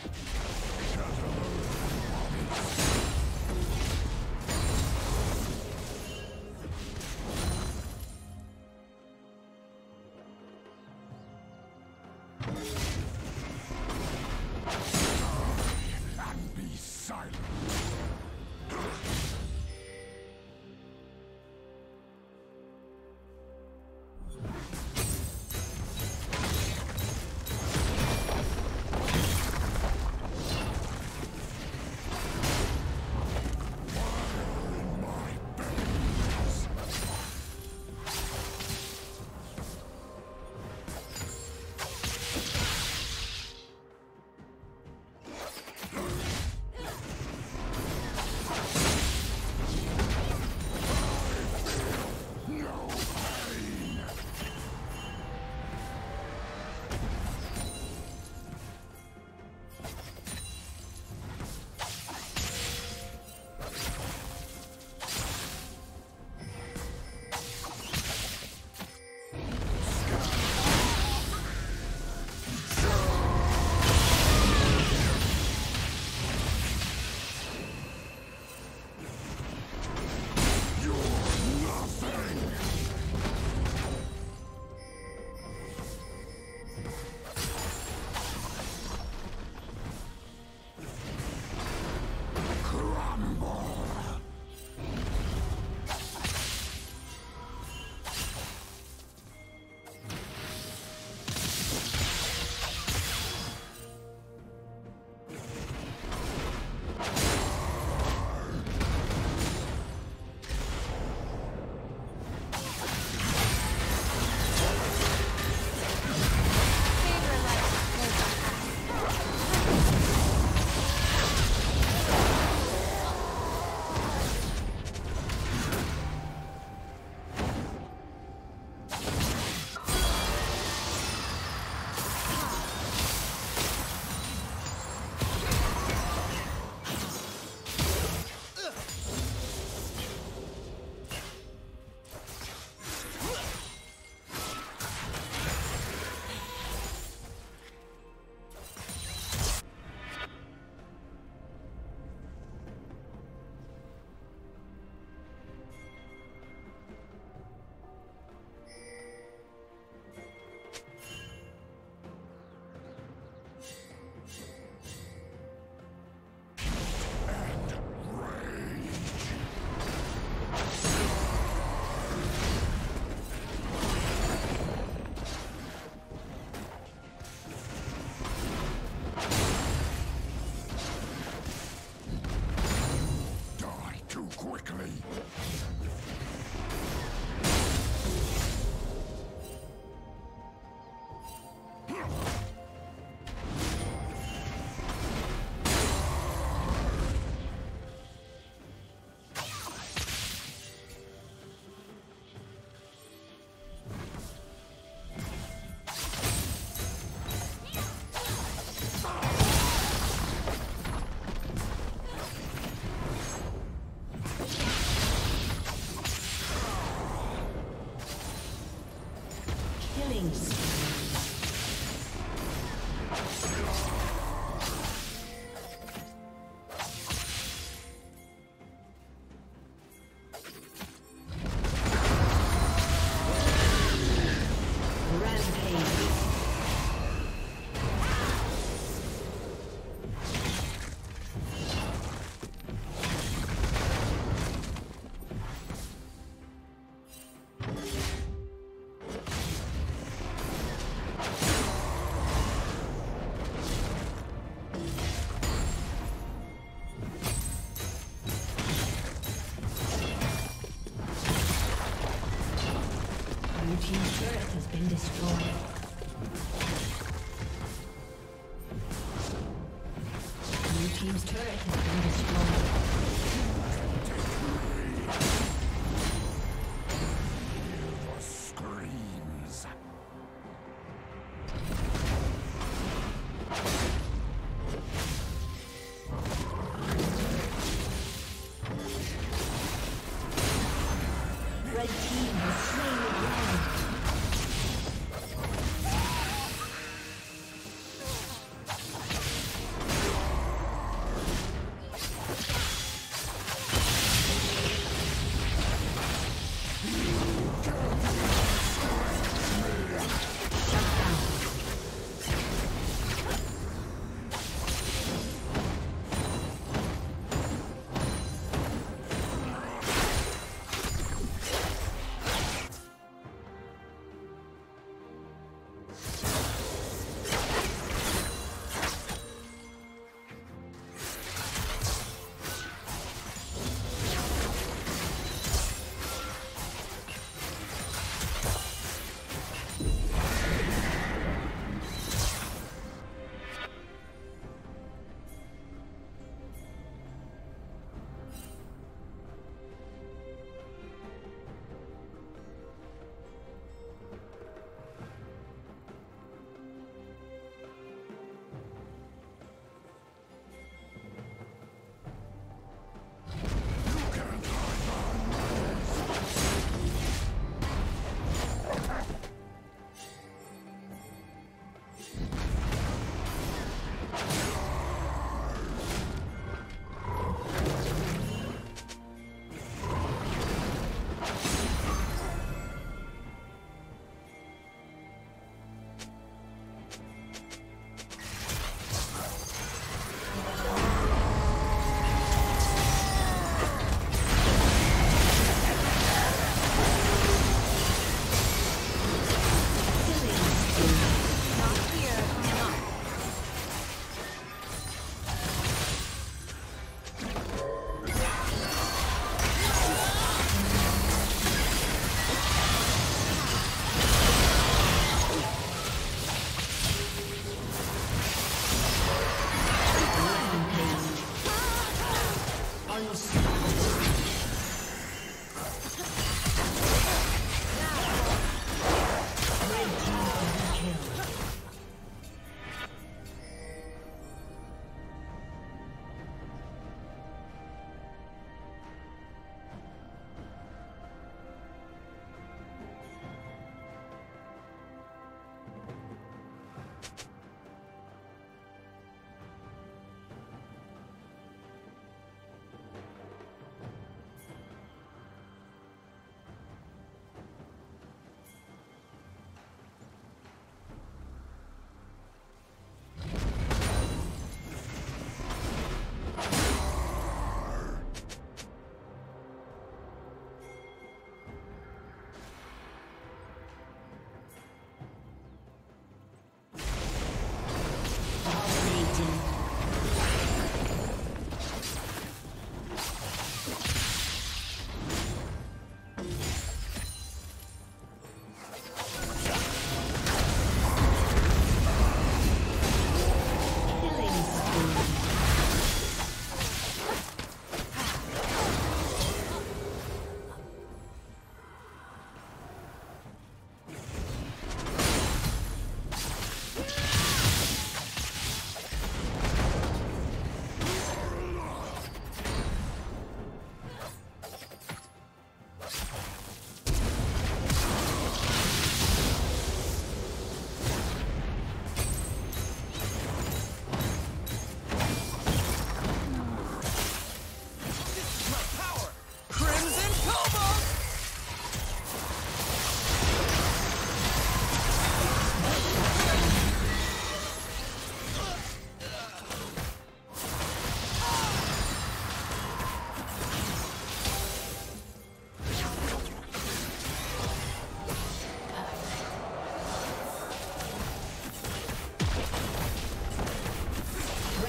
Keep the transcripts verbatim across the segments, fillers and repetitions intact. You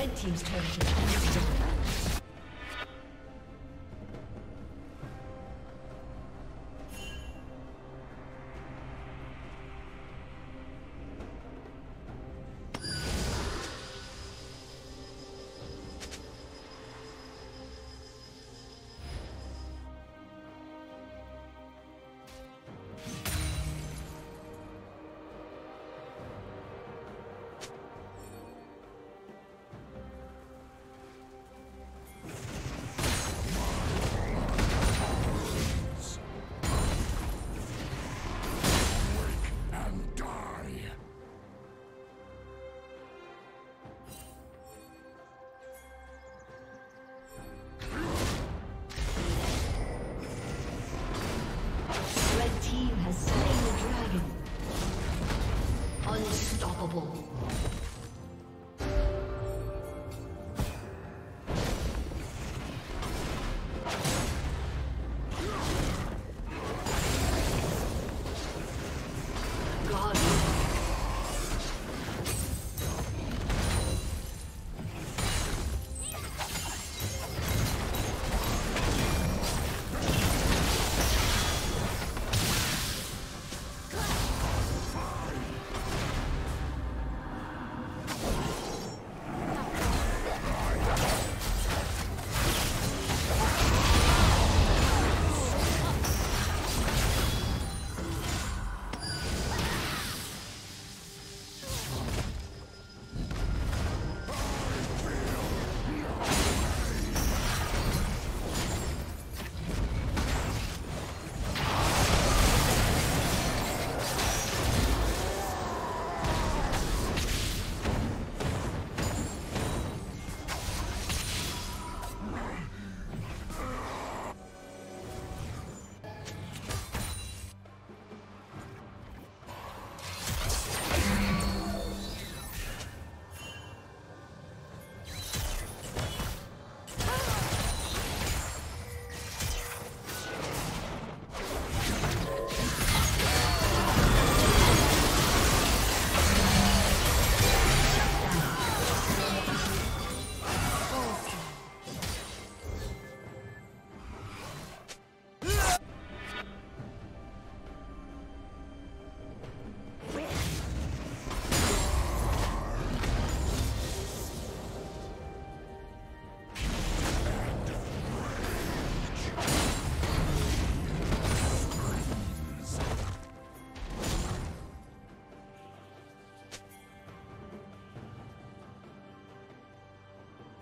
Red team's turret has been destroyed.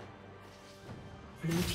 Blue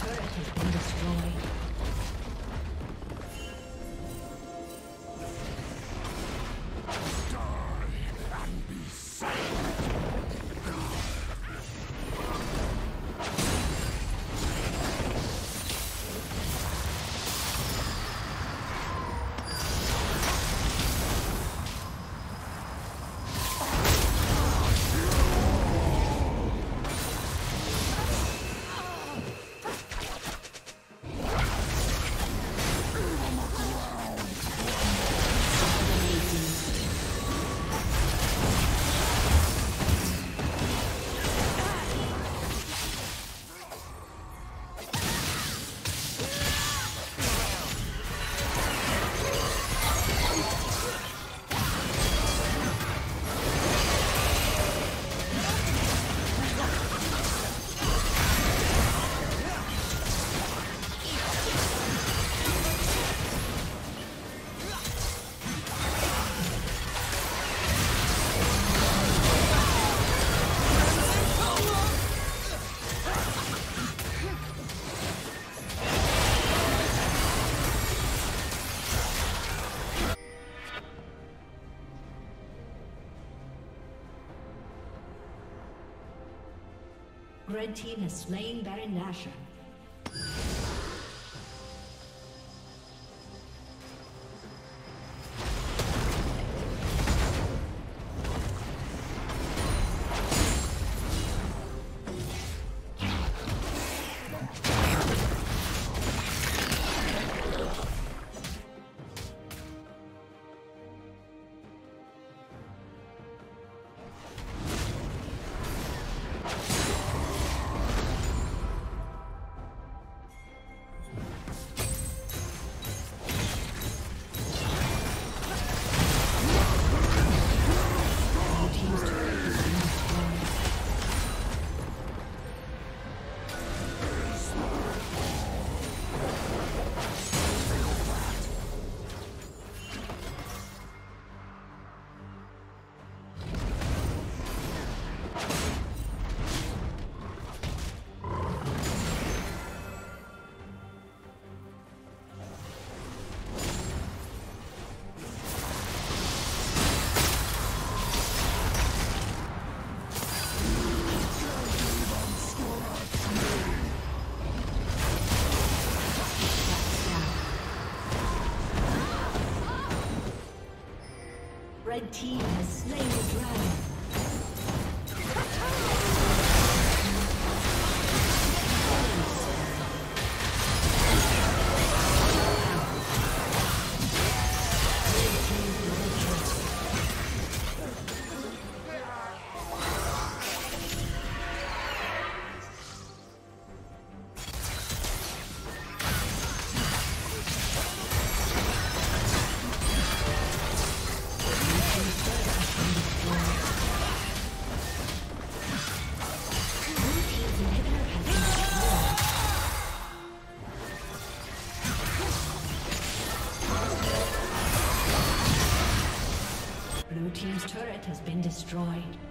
turret has been destroyed. Red team has slain Baron Nashor. Red team has slain the dragon. Has been destroyed.